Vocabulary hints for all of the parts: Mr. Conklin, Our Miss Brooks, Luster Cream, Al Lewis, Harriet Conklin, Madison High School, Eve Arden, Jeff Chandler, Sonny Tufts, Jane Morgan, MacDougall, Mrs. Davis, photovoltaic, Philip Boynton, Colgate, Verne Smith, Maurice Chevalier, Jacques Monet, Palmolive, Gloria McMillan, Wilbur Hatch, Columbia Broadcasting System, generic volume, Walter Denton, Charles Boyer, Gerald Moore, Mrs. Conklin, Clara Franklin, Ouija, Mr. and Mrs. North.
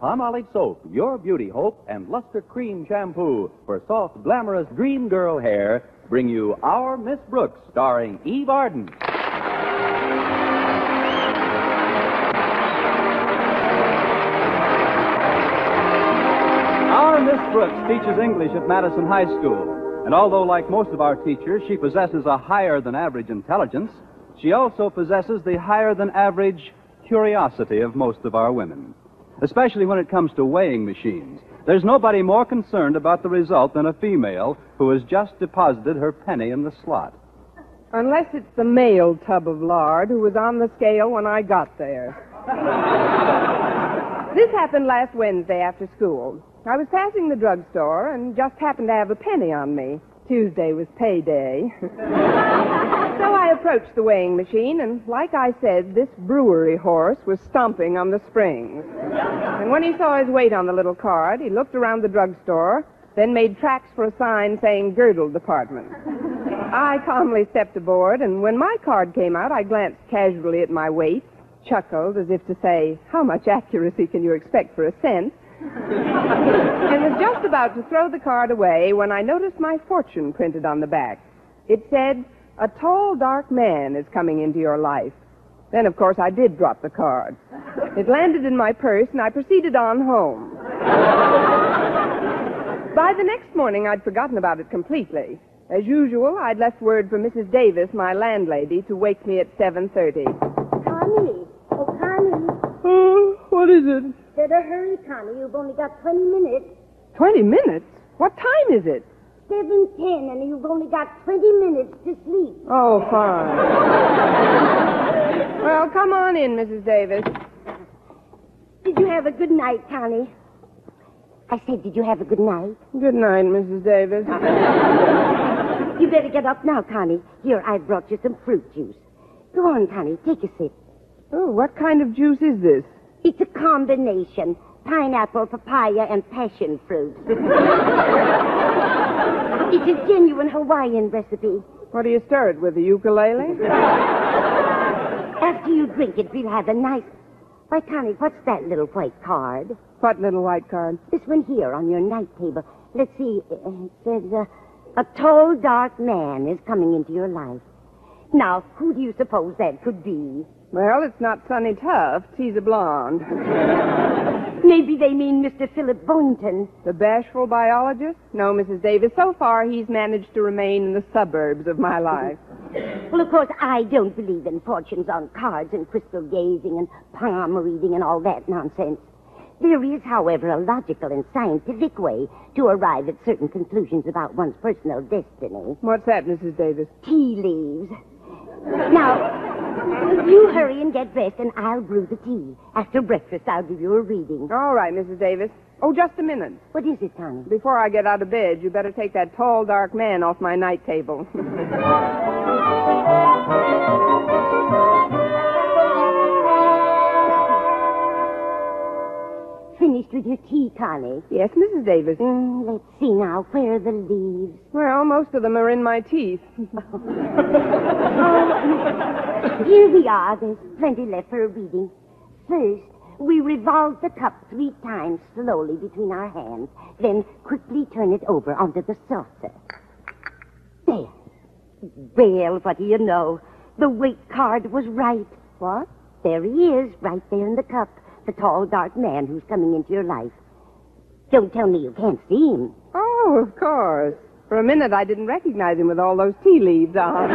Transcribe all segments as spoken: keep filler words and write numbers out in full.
Palmolive soap, your beauty hope, and Luster Cream shampoo for soft, glamorous dream girl hair bring you Our Miss Brooks, starring Eve Arden. Our Miss Brooks teaches English at Madison High School, and although, like most of our teachers, she possesses a higher-than-average intelligence, she also possesses the higher-than-average curiosity of most of our women, especially when it comes to weighing machines. There's nobody more concerned about the result than a female who has just deposited her penny in the slot. Unless it's the male tub of lard who was on the scale when I got there. This happened last Wednesday after school. I was passing the drugstore and just happened to have a penny on me. Tuesday was payday. So I approached the weighing machine, and like I said, this brewery horse was stomping on the springs. And when he saw his weight on the little card, he looked around the drugstore, then made tracks for a sign saying Girdle Department. I calmly stepped aboard, and when my card came out, I glanced casually at my weight, chuckled as if to say, how much accuracy can you expect for a cent? And was just about to throw the card away when I noticed my fortune printed on the back. It said, a tall, dark man is coming into your life. Then, of course, I did drop the card. It landed in my purse, and I proceeded on home. By the next morning, I'd forgotten about it completely. As usual, I'd left word for Missus Davis, my landlady, to wake me at seven thirty. Connie. Oh, Connie. Oh, what is it? Better hurry, Connie. You've only got twenty minutes. twenty minutes? What time is it? seven ten, and you've only got twenty minutes to sleep. Oh, fine. Well, come on in, Missus Davis. Did you have a good night, Connie? I said, did you have a good night? Good night, Missus Davis. You better get up now, Connie. Here, I brought you some fruit juice. Go on, Connie. Take a sip. Oh, what kind of juice is this? It's a combination. Pineapple, papaya, and passion fruit. It's a genuine Hawaiian recipe. What do you stir it with, a ukulele? After you drink it, we'll have a nice... Why, Connie, what's that little white card? What little white card? This one here on your night table. Let's see. It says, uh, a tall, dark man is coming into your life. Now, who do you suppose that could be? Well, it's not Sonny Tufts. He's a blonde. Maybe they mean Mister Philip Boynton. The bashful biologist? No, Missus Davis. So far, he's managed to remain in the suburbs of my life. Well, of course, I don't believe in fortunes on cards and crystal gazing and palm reading and all that nonsense. There is, however, a logical and scientific way to arrive at certain conclusions about one's personal destiny. What's that, Missus Davis? Tea leaves. Now... You hurry and get dressed, and I'll brew the tea. After breakfast, I'll give you a reading. All right, Missus Davis. Oh, just a minute. What is it, Connie? Before I get out of bed, you better take that tall, dark man off my night table. Finished with your tea, Connie? Yes, Missus Davis. Mm, let's see now. Where are the leaves? Well, most of them are in my teeth. Oh, here we are. There's plenty left for a reading. First, we revolve the cup three times slowly between our hands, then quickly turn it over onto the saucer. There. Well, what do you know? The weight card was right. What? There he is, right there in the cup. The tall, dark man who's coming into your life. Don't tell me you can't see him. Oh, of course. For a minute, I didn't recognize him with all those tea leaves on.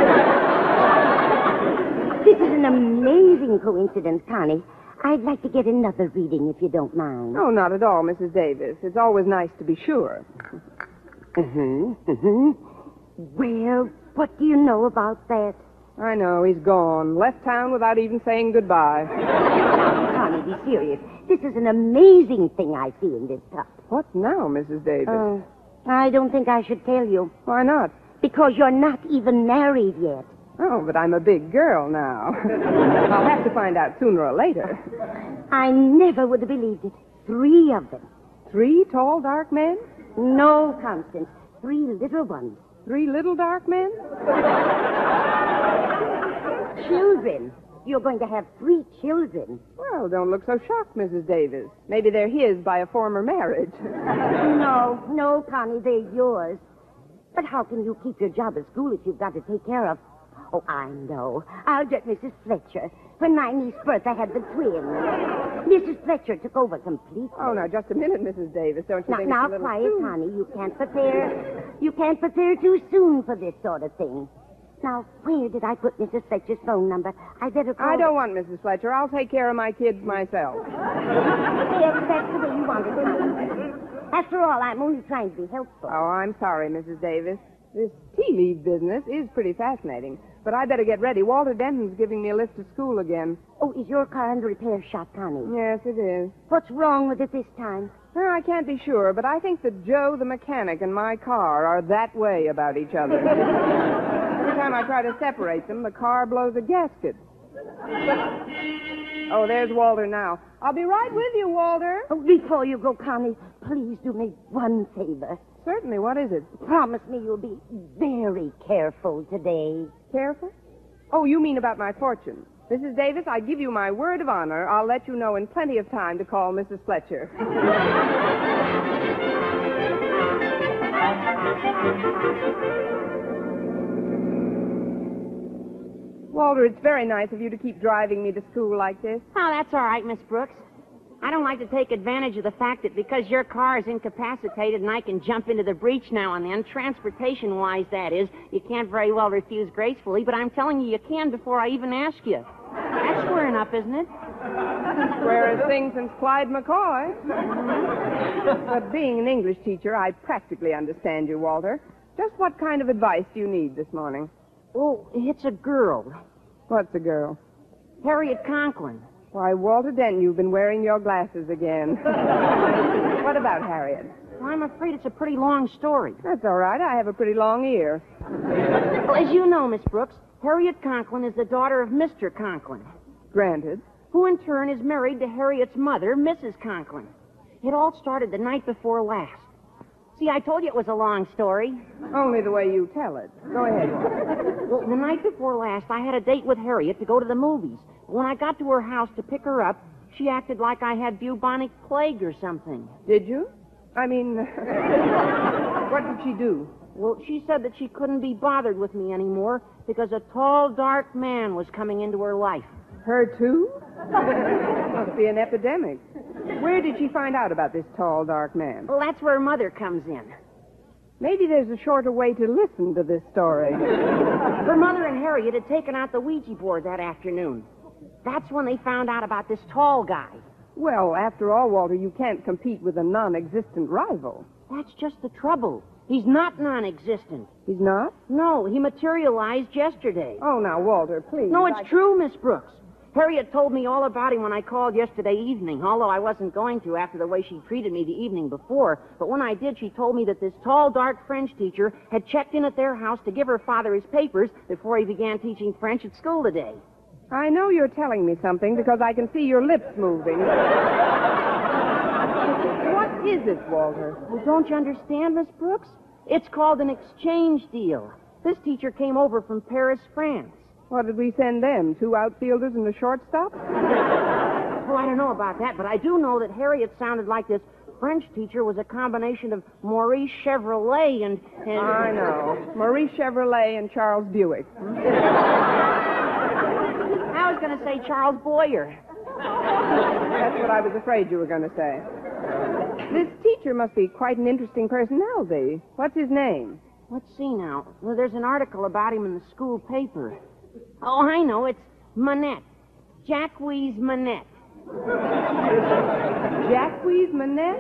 This is an amazing coincidence, Connie. I'd like to get another reading, if you don't mind. Oh, not at all, Missus Davis. It's always nice to be sure. Mm-hmm, mm-hmm. Well, what do you know about that? I know, he's gone. Left town without even saying goodbye. Be serious. This is an amazing thing I see in this cup. What now, Missus Davis? Uh, I don't think I should tell you. Why not? Because you're not even married yet. Oh, but I'm a big girl now. I'll have to find out sooner or later. I never would have believed it. Three of them. Three tall, dark men? No, Constance. Three little ones. Three little dark men? Children. You're going to have three children. Well, don't look so shocked, Missus Davis. Maybe they're his by a former marriage. No, no, Connie, they're yours. But how can you keep your job at school if you've got to take care of... Oh, I know. I'll get Missus Fletcher. When my niece Bertha had the twins, Missus Fletcher took over completely. Oh, now, just a minute, Missus Davis. Don't you now, think now, it's a little quiet, soon? Connie. You can't prepare. You can't prepare too soon for this sort of thing. Now, where did I put Missus Fletcher's phone number? I better call... I don't her. want Missus Fletcher. I'll take care of my kids myself. Yes, that's the way you want it, Connie. After all, I'm only trying to be helpful. Oh, I'm sorry, Missus Davis. This tea leaf business is pretty fascinating. But I better get ready. Walter Denton's giving me a lift to school again. Oh, is your car in the repair shop, Connie? Yes, it is. What's wrong with it this time? Well, I can't be sure, but I think that Joe, the mechanic, and my car are that way about each other. Every time I try to separate them, the car blows a gasket. Oh, there's Walter now. I'll be right with you, Walter. Oh, before you go, Connie, please do me one favor. Certainly. What is it? Promise me you'll be very careful today. Careful? Oh, you mean about my fortune. Missus Davis, I give you my word of honor. I'll let you know in plenty of time to call Missus Fletcher. Walter, it's very nice of you to keep driving me to school like this. Oh, that's all right, Miss Brooks. I don't like to take advantage of the fact that because your car is incapacitated and I can jump into the breach now and then, transportation-wise, that is, you can't very well refuse gracefully, but I'm telling you, you can before I even ask you. That's square enough, isn't it? Squarest thing since Clyde McCoy. But being an English teacher, I practically understand you, Walter. Just what kind of advice do you need this morning? Oh, it's a girl. What's a girl? Harriet Conklin. Why, Walter Denton, you've been wearing your glasses again. What about Harriet? Well, I'm afraid it's a pretty long story. That's all right. I have a pretty long ear. Well, as you know, Miss Brooks, Harriet Conklin is the daughter of Mister Conklin. Granted. Who, in turn, is married to Harriet's mother, Missus Conklin. It all started the night before last. See, I told you it was a long story. Only the way you tell it. Go ahead, Walter. Well, the night before last, I had a date with Harriet to go to the movies. When I got to her house to pick her up, she acted like I had bubonic plague or something. Did you? I mean, what did she do? Well, she said that she couldn't be bothered with me anymore because a tall, dark man was coming into her life. Her, too? Must be an epidemic. Where did she find out about this tall, dark man? Well, that's where Mother comes in. Maybe there's a shorter way to listen to this story. Her mother and Harriet had taken out the Ouija board that afternoon. That's when they found out about this tall guy. Well, after all, Walter, you can't compete with a non-existent rival. That's just the trouble. He's not non-existent. He's not? No, he materialized yesterday. Oh, now, Walter, please. No, it's I... true, Miss Brooks. Harriet told me all about him when I called yesterday evening, although I wasn't going to after the way she treated me the evening before. But when I did, she told me that this tall, dark French teacher had checked in at their house to give her father his papers before he began teaching French at school today. I know you're telling me something because I can see your lips moving. What is it, Walter? Well, don't you understand, Miss Brooks? It's called an exchange deal. This teacher came over from Paris, France. What did we send them? Two outfielders and a shortstop? Well, I don't know about that, but I do know that Harriet sounded like this French teacher was a combination of Maurice Chevalier and... and... I know. Maurice Chevalier and Charles Buick. I was going to say Charles Boyer. That's what I was afraid you were going to say. This teacher must be quite an interesting personality. What's his name? Let's see now. Well, there's an article about him in the school paper. Oh, I know. It's Monet. Jacques Monet. Jacques Monet?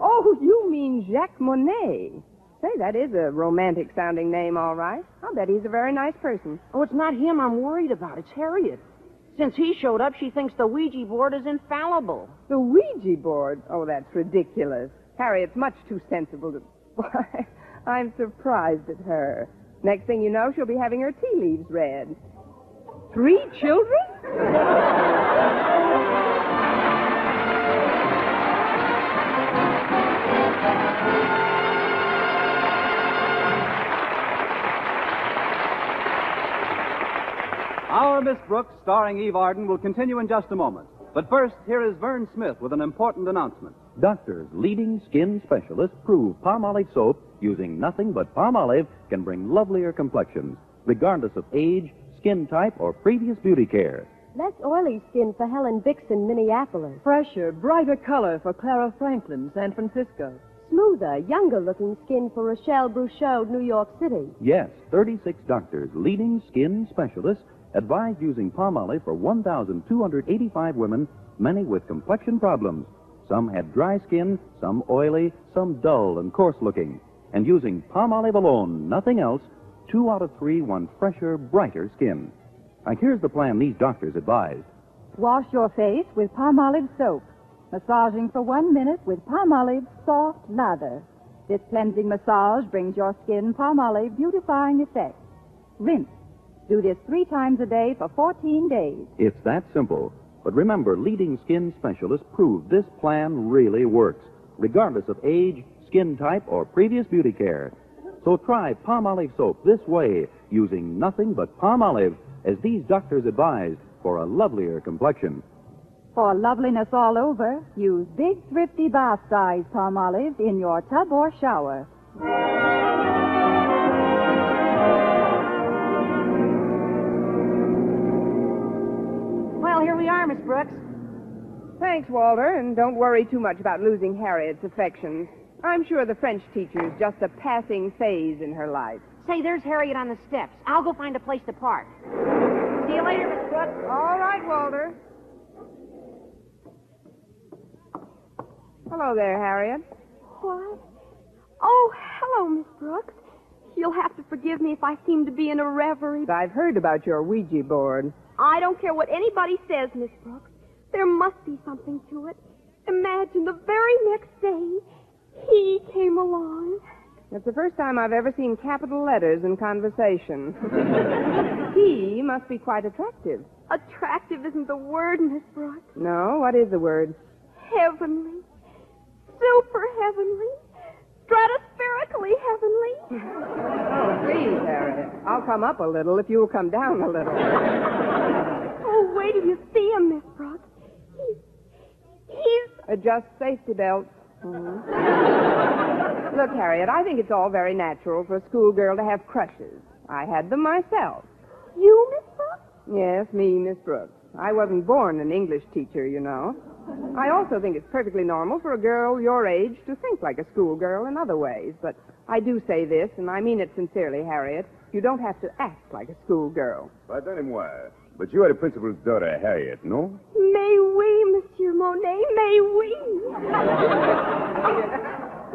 Oh, you mean Jacques Monet. Say, that is a romantic-sounding name, all right. I'll bet he's a very nice person. Oh, it's not him I'm worried about. It's Harriet. Since he showed up, she thinks the Ouija board is infallible. The Ouija board? Oh, that's ridiculous. Harriet's much too sensible to... Why, I'm surprised at her. Next thing you know, she'll be having her tea leaves read. Three children? Miss Brooks, starring Eve Arden, will continue in just a moment. But first, here is Verne Smith with an important announcement. Doctors, leading skin specialists, prove Palmolive soap, using nothing but Palmolive, can bring lovelier complexions, regardless of age, skin type, or previous beauty care. Less oily skin for Helen Bix in Minneapolis. Fresher, brighter color for Clara Franklin, San Francisco. Smoother, younger-looking skin for Rochelle Bruchot, New York City. Yes, thirty-six doctors, leading skin specialists, advise using Palmolive for one thousand two hundred eighty-five women, many with complexion problems. Some had dry skin, some oily, some dull and coarse-looking. And using Palmolive alone, nothing else, two out of three want fresher, brighter skin. Like, here's the plan these doctors advised. Wash your face with Palmolive soap. Massaging for one minute with Palmolive Soft Lather. This cleansing massage brings your skin Palmolive beautifying effect. Rinse. Do this three times a day for fourteen days. It's that simple. But remember, leading skin specialists prove this plan really works, regardless of age, skin type, or previous beauty care. So try Palmolive soap this way, using nothing but Palmolive, as these doctors advised, for a lovelier complexion. For loveliness all over, use big, thrifty, bath-size Palmolive in your tub or shower. Well, here we are, Miss Brooks. Thanks, Walter, and don't worry too much about losing Harriet's affections. I'm sure the French teacher's just a passing phase in her life. Say, there's Harriet on the steps. I'll go find a place to park. See you later, Miss Brooks. All right, Walter. Hello there, Harriet. What? Oh, hello, Miss Brooks. You'll have to forgive me if I seem to be in a reverie. I've heard about your Ouija board. I don't care what anybody says, Miss Brooks. There must be something to it. Imagine the very next day, he came along. That's the first time I've ever seen capital letters in conversation. He must be quite attractive. Attractive isn't the word, Miss Brooks. No, what is the word? Heavenly. Super heavenly, stratospherically heavenly. Oh, please, Harriet. I'll come up a little if you'll come down a little. Oh, wait till you see him, Miss Brooks. He's... he's... Adjust safety belts. Mm-hmm. Look, Harriet, I think it's all very natural for a schoolgirl to have crushes. I had them myself. You, Miss Brooks? Yes, me, Miss Brooks. I wasn't born an English teacher, you know. I also think it's perfectly normal for a girl your age to think like a schoolgirl in other ways. But I do say this, and I mean it sincerely, Harriet. You don't have to act like a schoolgirl. Pardonnez-moi, but you are the principal's daughter, Harriet, no? Mais oui, Monsieur Monet, mais oui.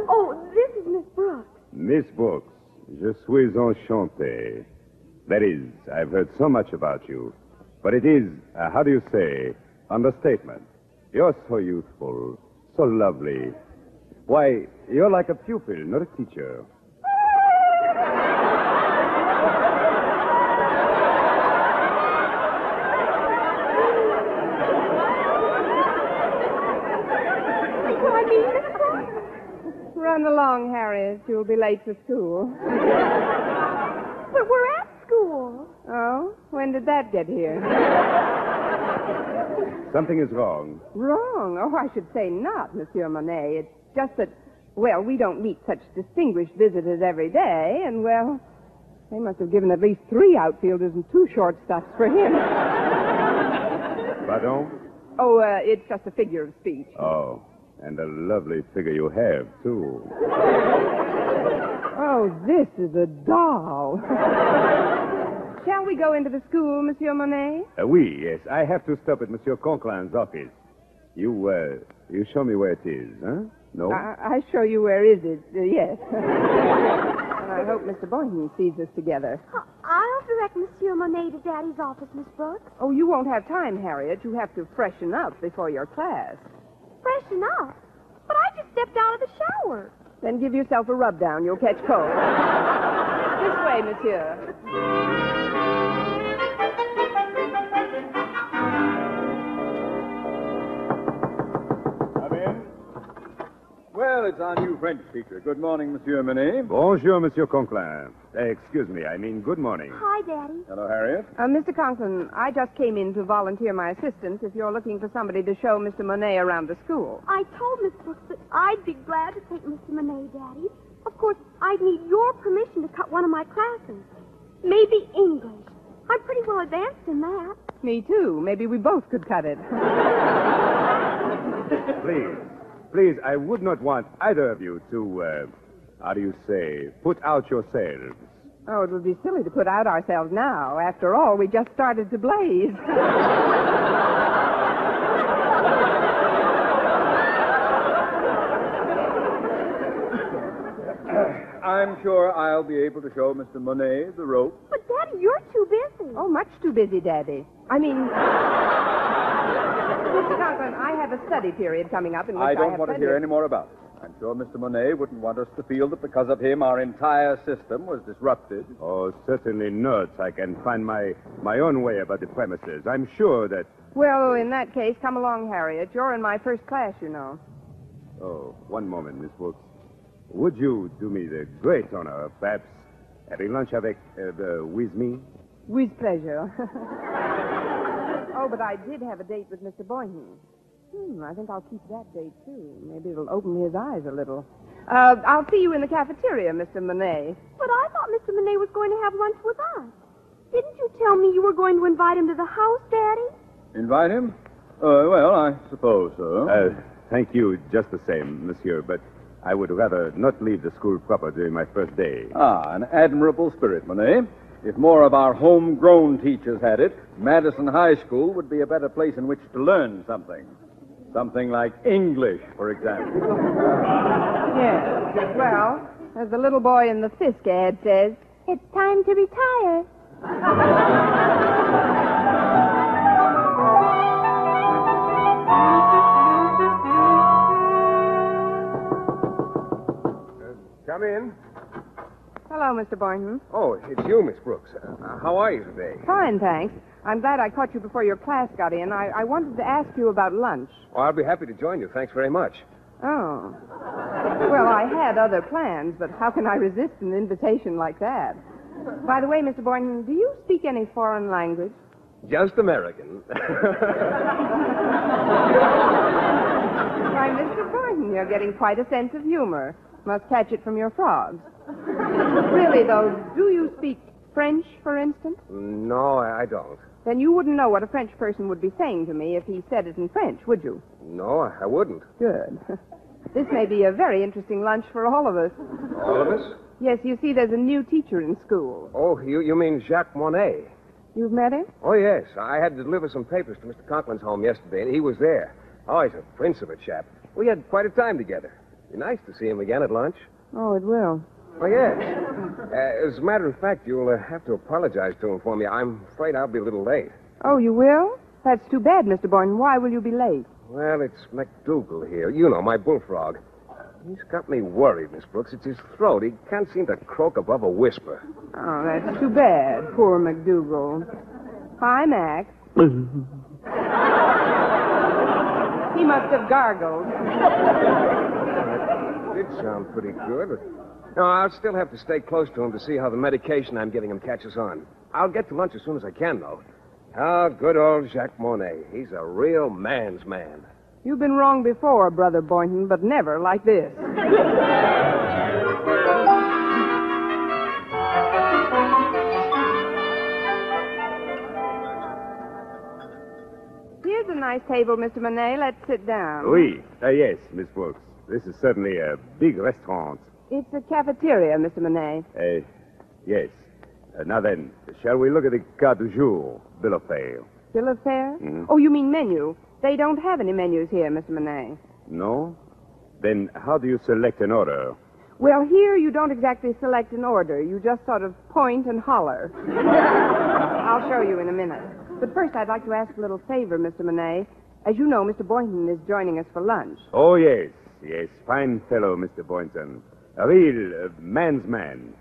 Oh, this is Miss Brooks. Miss Brooks, je suis enchanté. That is, I've heard so much about you. But it is, uh, how do you say, understatement. You're so youthful, so lovely. Why, you're like a pupil, not a teacher. Run along, Harriet. You'll be late for school. But we're at school. Oh? When did that get here? Something is wrong. Wrong? Oh, I should say not, Monsieur Monet. It's just that, well, we don't meet such distinguished visitors every day, and, well, they must have given at least three outfielders and two shortstops for him. Pardon? Oh, uh, it's just a figure of speech. Oh, and a lovely figure you have, too. Oh, this is a doll. Shall we go into the school, Monsieur Monet? Uh, oui, yes. I have to stop at Monsieur Conklin's office. You, uh, you show me where it is, huh? No? I, I show you where is it, uh, yes. And I hope Mister Boynton sees us together. Uh, I'll direct Monsieur Monet to Daddy's office, Miss Brooks. Oh, you won't have time, Harriet. You have to freshen up before your class. Freshen up? But I just stepped out of the shower. Then give yourself a rub down. You'll catch cold. This way, Monsieur. Well, it's our new French teacher. Good morning, Monsieur Monet. Bonjour, Monsieur Conklin. Uh, excuse me, I mean good morning. Hi, Daddy. Hello, Harriet. Uh, Mister Conklin, I just came in to volunteer my assistance if you're looking for somebody to show Mister Monet around the school. I told Miss Brooks that I'd be glad to take Mister Monet, Daddy. Of course, I'd need your permission to cut one of my classes. Maybe English. I'm pretty well advanced in that. Me, too. Maybe we both could cut it. Please, please, I would not want either of you to, uh, how do you say, put out yourselves. Oh, it would be silly to put out ourselves now. After all, we just started to blaze. I'm sure I'll be able to show Mister Monet the rope. But, Daddy, you're too busy. Oh, much too busy, Daddy. I mean... Mister Conklin, I have a study period coming up in which I have I don't I have want to hear any more about it. I'm sure Mister Monet wouldn't want us to feel that because of him our entire system was disrupted. Oh, certainly not. I can find my, my own way about the premises. I'm sure that... Well, in that case, come along, Harriet. You're in my first class, you know. Oh, one moment, Miss Brooks. Would you do me the great honor of perhaps having lunch avec, uh, with me? With pleasure. Oh, but I did have a date with Mister Boynton. Hmm, I think I'll keep that date, too. Maybe it'll open his eyes a little. Uh, I'll see you in the cafeteria, Mister Monet. But I thought Mister Monet was going to have lunch with us. Didn't you tell me you were going to invite him to the house, Daddy? Invite him? Uh, well, I suppose so. Uh, thank you just the same, Monsieur, but... I would rather not leave the school proper during my first day. Ah, an admirable spirit, Monet. If more of our homegrown teachers had it, Madison High School would be a better place in which to learn something. Something like English, for example. Yes. Well, as the little boy in the Fisk ad says, it's time to retire. Come in. Hello, Mister Boynton. Oh, it's you, Miss Brooks. Uh, how are you today? Fine, thanks. I'm glad I caught you before your class got in. I, I wanted to ask you about lunch. Oh, I'll be happy to join you. Thanks very much. Oh. Well, I had other plans, but how can I resist an invitation like that? By the way, Mister Boynton, do you speak any foreign language? Just American. Why, Mister Boynton, you're getting quite a sense of humor. Must catch it from your frogs. Really, though, do you speak French, for instance? No, I don't. Then you wouldn't know what a French person would be saying to me if he said it in French, would you? No, I wouldn't. Good. This may be a very interesting lunch for all of us. All of us? Yes, you see, there's a new teacher in school. Oh, you, you mean Jacques Monet? You've met him? Oh, yes. I had to deliver some papers to Mister Conklin's home yesterday, and he was there. Oh, he's a prince of a chap. We had quite a time together. Be nice to see him again at lunch. Oh, it will. Oh, yes. Uh, as a matter of fact, you'll uh, have to apologize to him for me. I'm afraid I'll be a little late. Oh, you will? That's too bad, Mister Boynton. Why will you be late? Well, it's MacDougall here. You know, my bullfrog. He's got me worried, Miss Brooks. It's his throat. He can't seem to croak above a whisper. Oh, that's too bad. Poor MacDougall. Hi, Mac. He must have gargled. It sounds pretty good. No, I'll still have to stay close to him to see how the medication I'm giving him catches on. I'll get to lunch as soon as I can, though. Ah, oh, good old Jacques Monet. He's a real man's man. You've been wrong before, Brother Boynton, but never like this. Here's a nice table, Mister Monet. Let's sit down. Oui. Uh, yes, Miss Brooks. This is certainly a big restaurant. It's a cafeteria, Mister Monet. Uh, yes. Uh, now then, shall we look at the carte du jour, bill of fare? Bill of fare? Mm-hmm. Oh, you mean menu. They don't have any menus here, Mister Monet. No? Then how do you select an order? Well, here you don't exactly select an order. You just sort of point and holler. I'll show you in a minute. But first, I'd like to ask a little favor, Mister Monet. As you know, Mister Boynton is joining us for lunch. Oh, yes. Yes, fine fellow, Mister Boynton. A real uh, man's man.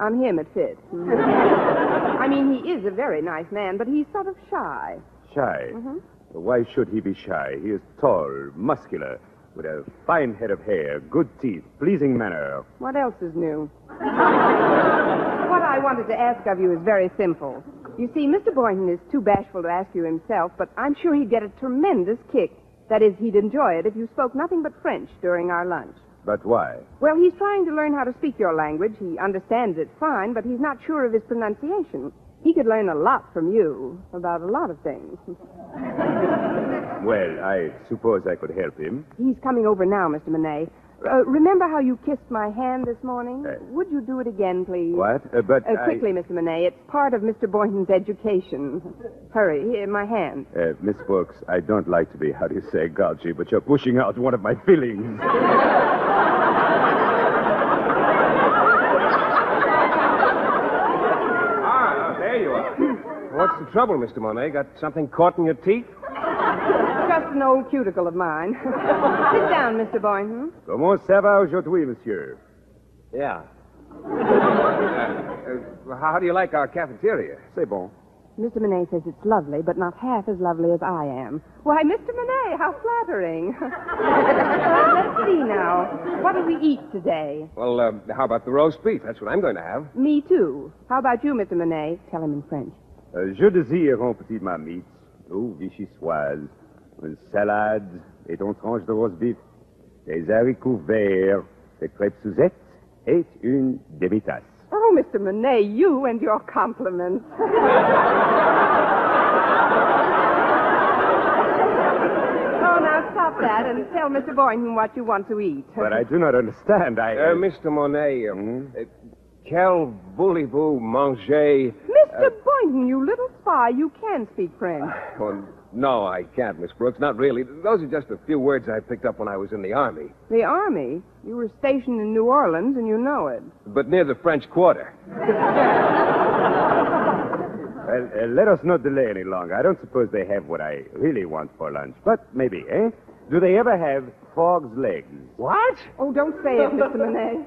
On him it fits. I mean, he is a very nice man, but he's sort of shy. Shy? Mm-hmm. Why should he be shy? He is tall, muscular, with a fine head of hair, good teeth, pleasing manner. What else is new? What I wanted to ask of you is very simple. You see, Mister Boynton is too bashful to ask you himself, but I'm sure he'd get a tremendous kick. That is, he'd enjoy it if you spoke nothing but French during our lunch. But why? Well, he's trying to learn how to speak your language. He understands it fine, but he's not sure of his pronunciation. He could learn a lot from you about a lot of things. Well, I suppose I could help him. He's coming over now, Mister Monet. Uh, remember how you kissed my hand this morning? Uh, Would you do it again, please? What? Uh, but uh, Quickly, I... Mister Monet. It's part of Mister Boynton's education. Hurry, here, my hand. Uh, Miss Brooks, I don't like to be, how do you say, grouchy, but you're pushing out one of my feelings. Ah, there you are. What's the trouble, Mister Monet? Got something caught in your teeth? Just an old cuticle of mine. Sit down, Mister Boynton. Comment ça va aujourd'hui, monsieur? Yeah. uh, uh, how do you like our cafeteria? C'est bon. Mister Monet says it's lovely, but not half as lovely as I am. Why, Mister Monet, how flattering. Let's see now. What do we eat today? Well, uh, how about the roast beef? That's what I'm going to have. Me too. How about you, Mister Monet? Tell him in French. Uh, je désire un petit marmite, ou vichyssoise. Une salade et une tranche de roast beef, des haricots verts, des crêpes Suzette et une demi-tasse. Oh, Mister Monet, you and your compliments. Oh, now stop that and tell Mister Boynton what you want to eat. But I do not understand. I... Uh, Mister Monet, um, uh, quel voulez-vous manger... Mister Uh, Boynton, you little spy, you can speak French. Well, no, I can't, Miss Brooks, not really. Those are just a few words I picked up when I was in the Army. The Army? You were stationed in New Orleans, and you know it. But near the French Quarter. Well, uh, let us not delay any longer. I don't suppose they have what I really want for lunch, but maybe, eh? Do they ever have fog's legs? What? Oh, don't say it, Mister Monet.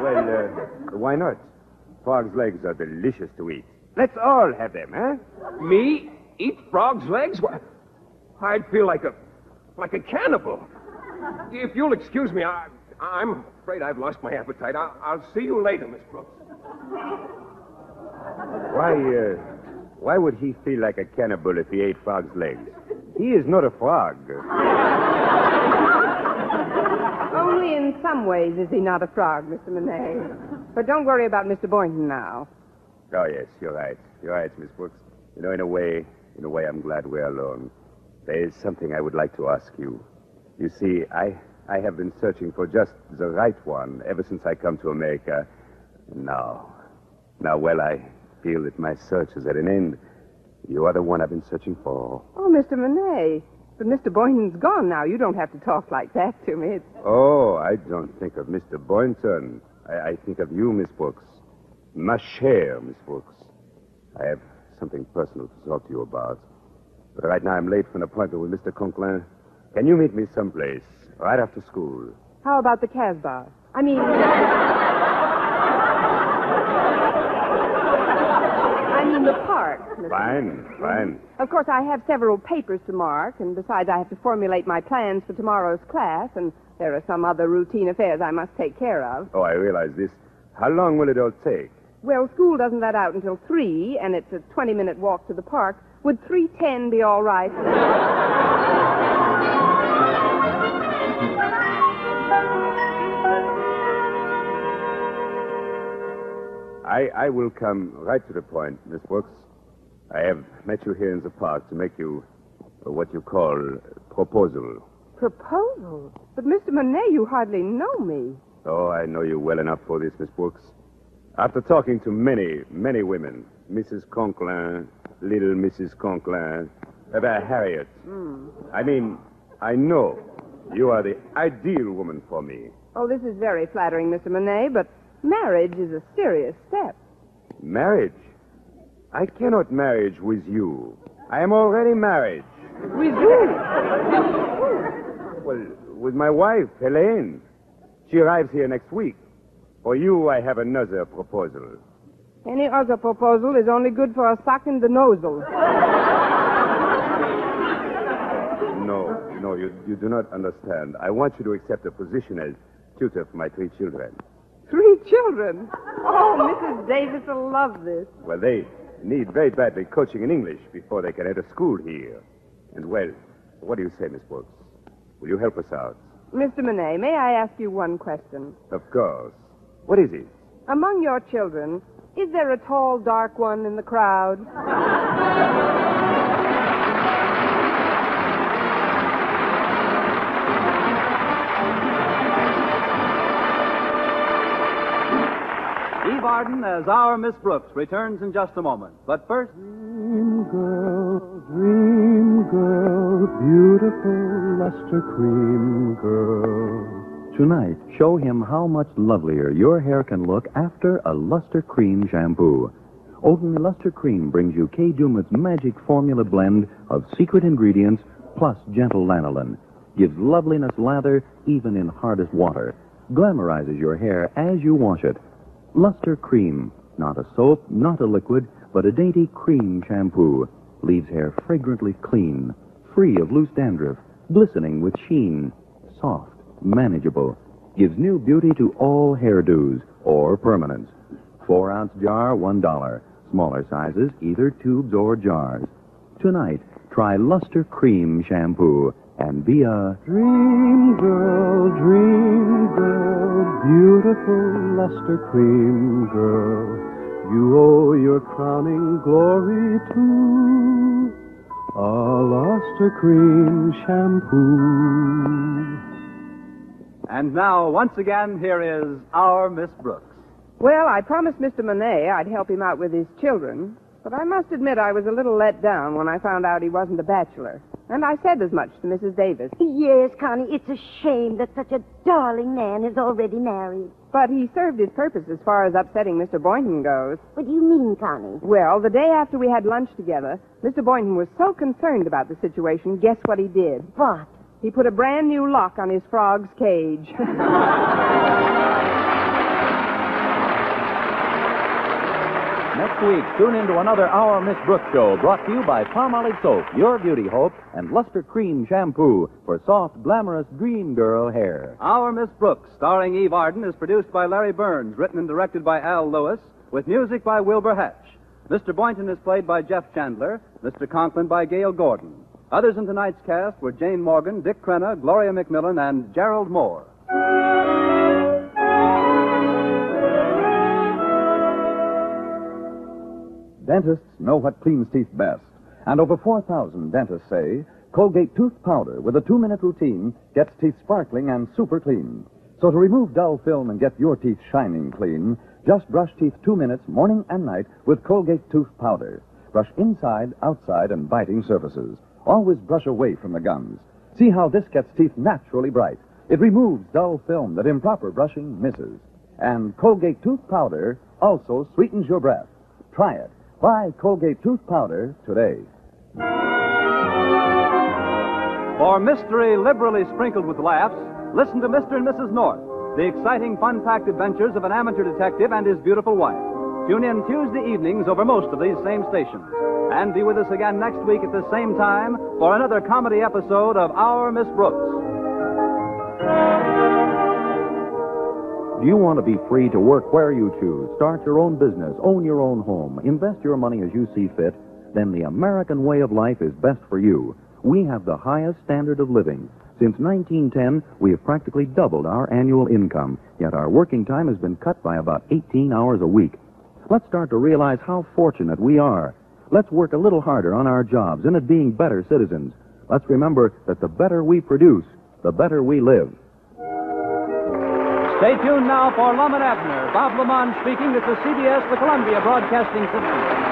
Well, uh, why not? Frog's legs are delicious to eat. Let's all have them, eh? Me? Eat frog's legs? Why, I'd feel like a like a cannibal. If you'll excuse me, I, I'm afraid I've lost my appetite. I, I'll see you later, Miss Brooks. Why, uh, why would he feel like a cannibal if he ate frog's legs? He is not a frog. Only in some ways is he not a frog, Mister Monet. But don't worry about Mister Boynton now. Oh, yes, you're right. You're right, Miss Brooks. You know, in a way, in a way, I'm glad we're alone. There is something I would like to ask you. You see, I, I have been searching for just the right one ever since I come to America. Now, now, well, I feel that my search is at an end. You are the one I've been searching for. Oh, Mister Monet... But Mister Boynton's gone now. You don't have to talk like that to me. It's... Oh, I don't think of Mister Boynton. I, I think of you, Miss Brooks. Ma chère, Miss Brooks. I have something personal to talk to you about. But right now I'm late for an appointment with Mister Conklin. Can you meet me someplace right after school? How about the Casbah? I mean... I mean the park. Mister Fine, fine. Of course, I have several papers to mark, and besides, I have to formulate my plans for tomorrow's class, and there are some other routine affairs I must take care of. Oh, I realize this. How long will it all take? Well, school doesn't let out until three, and it's a twenty-minute walk to the park. Would three ten be all right? I, I will come right to the point, Miss Brooks. I have met you here in the park to make you uh, what you call a proposal. Proposal? But, Mister Monet, you hardly know me. Oh, I know you well enough for this, Miss Brooks. After talking to many, many women, Missus Conklin, little Missus Conklin, about Harriet. Mm. I mean, I know you are the ideal woman for me. Oh, this is very flattering, Mister Monet, but... marriage is a serious step. Marriage? I cannot marriage with you. I am already married. With you? Well, with my wife, Helene. She arrives here next week. For you, I have another proposal. Any other proposal is only good for a sock in the nozzle. No, no, you, you do not understand. I want you to accept a position as tutor for my three children. Three children? Oh, Missus Davis will love this. Well, they need very badly coaching in English before they can enter school here. And, well, what do you say, Miss Brooks? Will you help us out? Mister Monet, may I ask you one question? Of course. What is it? Among your children, is there a tall, dark one in the crowd? Eve Arden as Our Miss Brooks returns in just a moment. But first... Dream girl, dream girl, beautiful luster cream girl. Tonight, show him how much lovelier your hair can look after a Luster Cream shampoo. Only Luster Cream brings you Kay Duma's magic formula blend of secret ingredients plus gentle lanolin. Gives loveliness lather even in hardest water. Glamorizes your hair as you wash it. Luster Cream, not a soap, not a liquid, but a dainty cream shampoo. Leaves hair fragrantly clean, free of loose dandruff, glistening with sheen, soft. Manageable. Gives new beauty to all hairdos or permanents. Four ounce jar, one dollar. Smaller sizes, either tubes or jars. Tonight, try Luster Cream shampoo and be a dream girl, dream girl, beautiful Luster Cream girl. You owe your crowning glory to a Luster Cream shampoo. And now, once again, here is Our Miss Brooks. Well, I promised Mister Monet I'd help him out with his children, but I must admit I was a little let down when I found out he wasn't a bachelor. And I said as much to Missus Davis. Yes, Connie, it's a shame that such a darling man is already married. But he served his purpose as far as upsetting Mister Boynton goes. What do you mean, Connie? Well, the day after we had lunch together, Mister Boynton was so concerned about the situation, guess what he did? What? He put a brand new lock on his frog's cage. Next week, tune in to another Our Miss Brooks show brought to you by Palmolive Soap, Your Beauty Hope, and Luster Cream Shampoo for soft, glamorous dream girl hair. Our Miss Brooks, starring Eve Arden, is produced by Larry Burns, written and directed by Al Lewis, with music by Wilbur Hatch. Mister Boynton is played by Jeff Chandler, Mister Conklin by Gail Gordon. Others in tonight's cast were Jane Morgan, Dick Crenna, Gloria McMillan, and Gerald Moore. Dentists know what cleans teeth best, and over four thousand dentists say Colgate tooth powder with a two-minute routine gets teeth sparkling and super clean. So to remove dull film and get your teeth shining clean, just brush teeth two minutes morning and night with Colgate tooth powder. Brush inside, outside, and biting surfaces. Always brush away from the gums. See how this gets teeth naturally bright. It removes dull film that improper brushing misses. And Colgate tooth powder also sweetens your breath. Try it. Buy Colgate tooth powder today. For mystery liberally sprinkled with laughs, listen to Mister and Missus North, the exciting, fun-packed adventures of an amateur detective and his beautiful wife. Tune in Tuesday evenings over most of these same stations. And be with us again next week at the same time for another comedy episode of Our Miss Brooks. Do you want to be free to work where you choose, start your own business, own your own home, invest your money as you see fit? Then the American way of life is best for you. We have the highest standard of living. Since nineteen ten, we have practically doubled our annual income, yet our working time has been cut by about eighteen hours a week. Let's start to realize how fortunate we are. Let's work a little harder on our jobs and at being better citizens. Let's remember that the better we produce, the better we live. Stay tuned now for Lum and Abner. Bob Lamont speaking. This is C B S, the Columbia Broadcasting System.